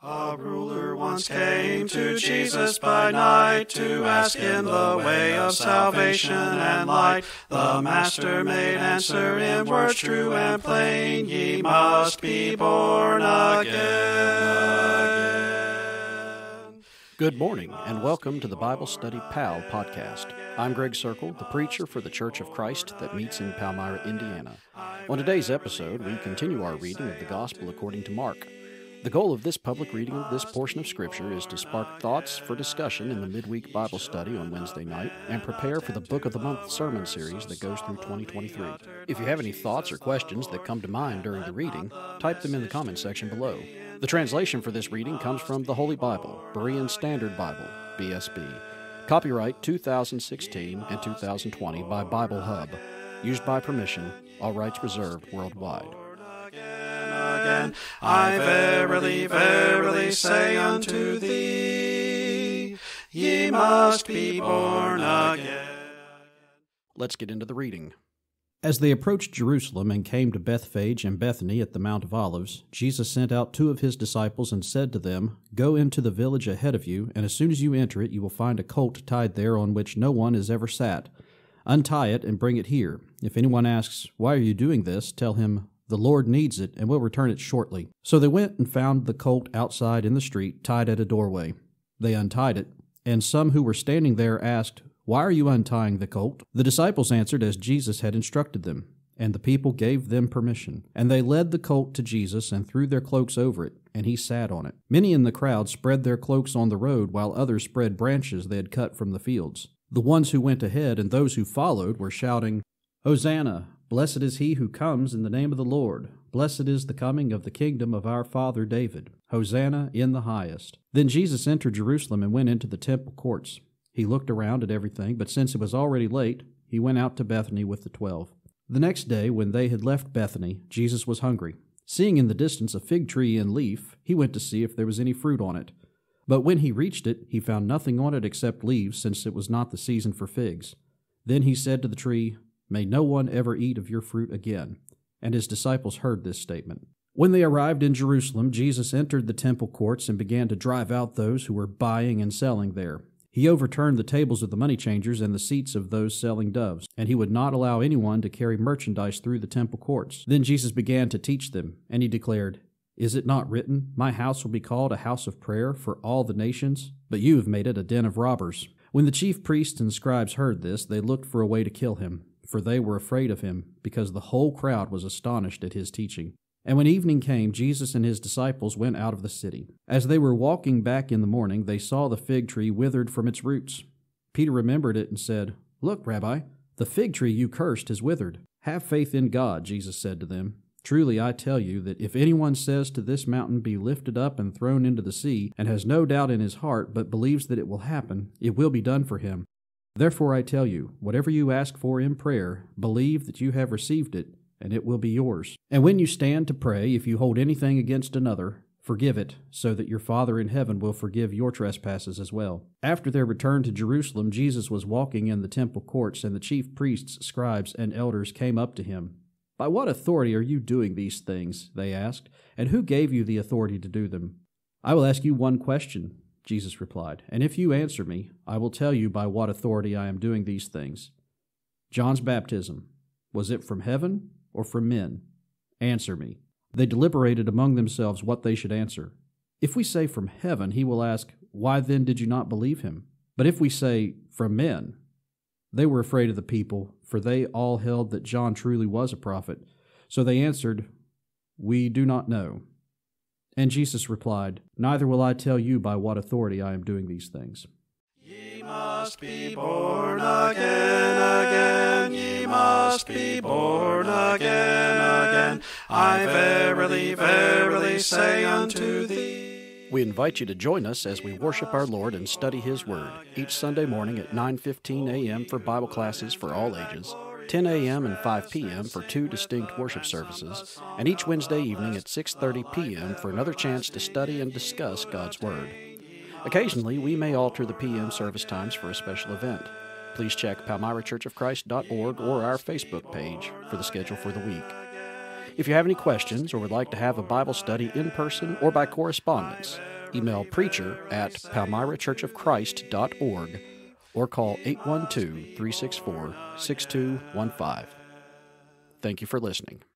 A ruler once came to Jesus by night to ask him the way of salvation and light. The master made answer in words true and plain, ye must be born again. Good morning and welcome to the Bible Study PAL podcast. I'm Greg Circle, the preacher for the Church of Christ that meets in Palmyra, Indiana. On today's episode, we continue our reading of the Gospel according to Mark. The goal of this public reading of this portion of Scripture is to spark thoughts for discussion in the midweek Bible study on Wednesday night and prepare for the Book of the Month sermon series that goes through 2023. If you have any thoughts or questions that come to mind during the reading, type them in the comment section below. The translation for this reading comes from the Holy Bible, Berean Standard Bible, BSB. Copyright 2016 and 2020 by Bible Hub. Used by permission, all rights reserved worldwide. I verily, verily say unto thee, ye must be born again. Let's get into the reading. As they approached Jerusalem and came to Bethphage and Bethany at the Mount of Olives, Jesus sent out two of his disciples and said to them, Go into the village ahead of you, and as soon as you enter it you will find a colt tied there on which no one has ever sat. Untie it and bring it here. If anyone asks, Why are you doing this? Tell him, The Lord needs it, and will return it shortly. So they went and found the colt outside in the street, tied at a doorway. They untied it, and some who were standing there asked, Why are you untying the colt? The disciples answered as Jesus had instructed them, and the people gave them permission. And they led the colt to Jesus and threw their cloaks over it, and he sat on it. Many in the crowd spread their cloaks on the road, while others spread branches they had cut from the fields. The ones who went ahead and those who followed were shouting, Hosanna! Blessed is he who comes in the name of the Lord. Blessed is the coming of the kingdom of our father David. Hosanna in the highest. Then Jesus entered Jerusalem and went into the temple courts. He looked around at everything, but since it was already late, he went out to Bethany with the 12. The next day, when they had left Bethany, Jesus was hungry. Seeing in the distance a fig tree in leaf, he went to see if there was any fruit on it. But when he reached it, he found nothing on it except leaves, since it was not the season for figs. Then he said to the tree, May no one ever eat of your fruit again. And his disciples heard this statement. When they arrived in Jerusalem, Jesus entered the temple courts and began to drive out those who were buying and selling there. He overturned the tables of the money changers and the seats of those selling doves, and he would not allow anyone to carry merchandise through the temple courts. Then Jesus began to teach them, and he declared, Is it not written, My house will be called a house of prayer for all the nations? But you have made it a den of robbers. When the chief priests and scribes heard this, they looked for a way to kill him. For they were afraid of him, because the whole crowd was astonished at his teaching. And when evening came, Jesus and his disciples went out of the city. As they were walking back in the morning, they saw the fig tree withered from its roots. Peter remembered it and said, Look, Rabbi, the fig tree you cursed has withered. Have faith in God, Jesus said to them. Truly I tell you that if anyone says to this mountain, Be lifted up and thrown into the sea, and has no doubt in his heart, but believes that it will happen, it will be done for him. Therefore I tell you, whatever you ask for in prayer, believe that you have received it, and it will be yours. And when you stand to pray, if you hold anything against another, forgive it, so that your Father in heaven will forgive your trespasses as well. After their return to Jerusalem, Jesus was walking in the temple courts, and the chief priests, scribes, and elders came up to him. By what authority are you doing these things? They asked, and who gave you the authority to do them? I will ask you one question. Jesus replied, And if you answer me, I will tell you by what authority I am doing these things. John's baptism, was it from heaven or from men? Answer me. They deliberated among themselves what they should answer. If we say from heaven, he will ask, Why then did you not believe him? But if we say from men, they were afraid of the people, for they all held that John truly was a prophet. So they answered, We do not know. And Jesus replied, Neither will I tell you by what authority I am doing these things. Ye must be born again, ye must be born again. I verily, verily say unto thee. We invite you to join us as we worship our Lord and study His Word each Sunday morning at 9:15 a.m. for Bible classes for all ages, 10 a.m. and 5 p.m. for two distinct worship services, and each Wednesday evening at 6:30 p.m. for another chance to study and discuss God's Word. Occasionally, we may alter the p.m. service times for a special event. Please check palmyrachurchofchrist.org or our Facebook page for the schedule for the week. If you have any questions or would like to have a Bible study in person or by correspondence, email preacher@palmyrachurchofchrist.org or call 812-364-6215. Thank you for listening.